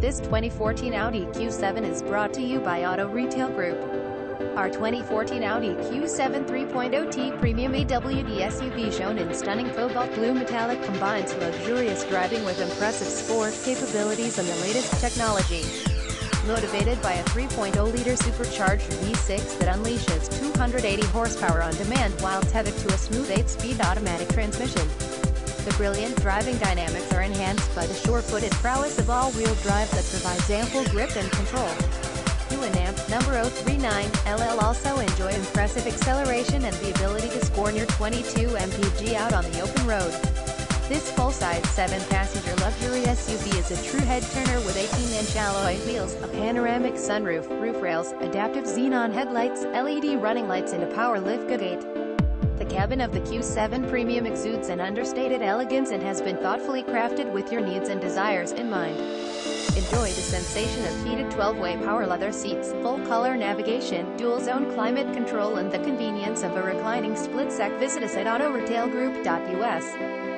This 2014 Audi Q7 is brought to you by Auto Retail Group. Our 2014 Audi Q7 3.0T Premium EWD SUV, shown in stunning cobalt blue metallic, combines luxurious driving with impressive sport capabilities and the latest technology. Motivated by a 3.0-liter supercharged V6 that unleashes 280 horsepower on demand while tethered to a smooth 8-speed automatic transmission. The brilliant driving dynamics are enhanced by the sure-footed prowess of all-wheel drive that provides ample grip and control. UNAMP number 039LL also enjoy impressive acceleration and the ability to score near 22 mpg out on the open road. This full-size 7-passenger luxury SUV is a true head-turner with 18-inch alloy wheels, a panoramic sunroof, roof rails, adaptive xenon headlights, LED running lights and a power liftgate. The cabin of the Q7 Premium exudes an understated elegance and has been thoughtfully crafted with your needs and desires in mind. Enjoy the sensation of heated 12-way power leather seats, full-color navigation, dual-zone climate control and the convenience of a reclining split-sec. Visit us at autoretailgroup.us.